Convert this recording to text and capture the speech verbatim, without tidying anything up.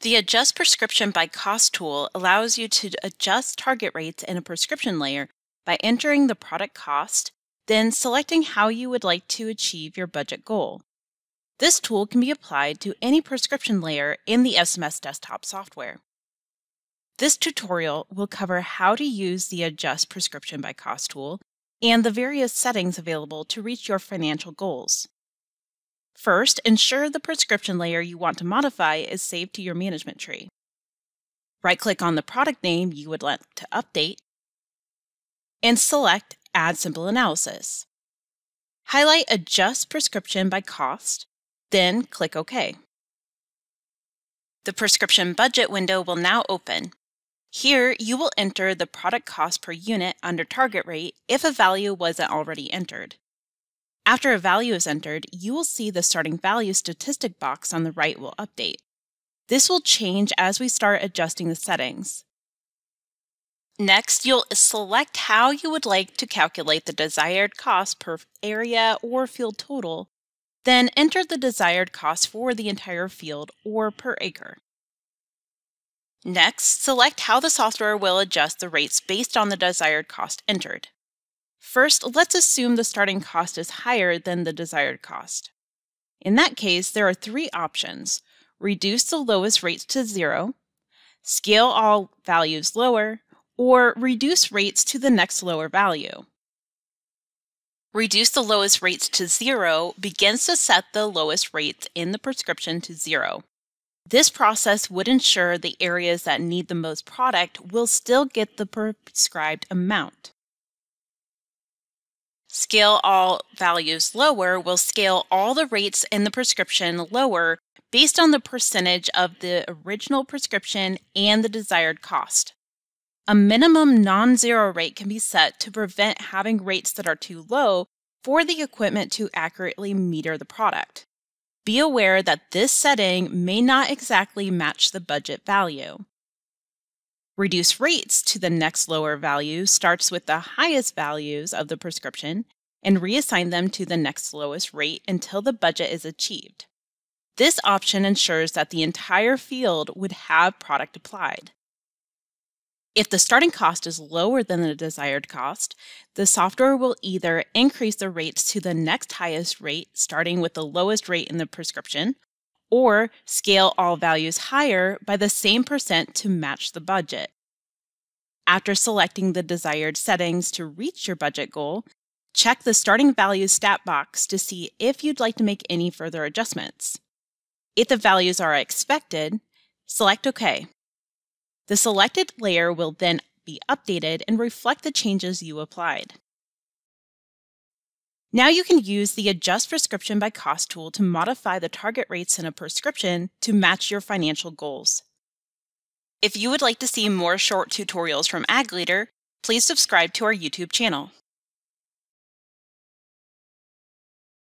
The Adjust Prescription by Cost tool allows you to adjust target rates in a prescription layer by entering the product cost, then selecting how you would like to achieve your budget goal. This tool can be applied to any prescription layer in the S M S Desktop software. This tutorial will cover how to use the Adjust Prescription by Cost tool and the various settings available to reach your financial goals. First, ensure the prescription layer you want to modify is saved to your management tree. Right-click on the product name you would like to update and select Add Simple Analysis. Highlight Adjust Prescription by Cost, then click OK. The prescription budget window will now open. Here, you will enter the product cost per unit under target rate if a value wasn't already entered. After a value is entered, you will see the starting value statistic box on the right will update. This will change as we start adjusting the settings. Next, you'll select how you would like to calculate the desired cost per area or field total, then enter the desired cost for the entire field or per acre. Next, select how the software will adjust the rates based on the desired cost entered. First, let's assume the starting cost is higher than the desired cost. In that case, there are three options: reduce the lowest rates to zero, scale all values lower, or reduce rates to the next lower value. Reduce the lowest rates to zero begins to set the lowest rates in the prescription to zero. This process would ensure the areas that need the most product will still get the prescribed amount. Scale all values lower will scale all the rates in the prescription lower based on the percentage of the original prescription and the desired cost. A minimum non-zero rate can be set to prevent having rates that are too low for the equipment to accurately meter the product. Be aware that this setting may not exactly match the budget value. Reduce rates to the next lower value starts with the highest values of the prescription and reassign them to the next lowest rate until the budget is achieved. This option ensures that the entire field would have product applied. If the starting cost is lower than the desired cost, the software will either increase the rates to the next highest rate, starting with the lowest rate in the prescription, or scale all values higher by the same percent to match the budget. After selecting the desired settings to reach your budget goal, check the Starting Values stat box to see if you'd like to make any further adjustments. If the values are expected, select OK. The selected layer will then be updated and reflect the changes you applied. Now you can use the Adjust Prescription by Cost tool to modify the target rates in a prescription to match your financial goals. If you would like to see more short tutorials from Ag Leader, please subscribe to our YouTube channel.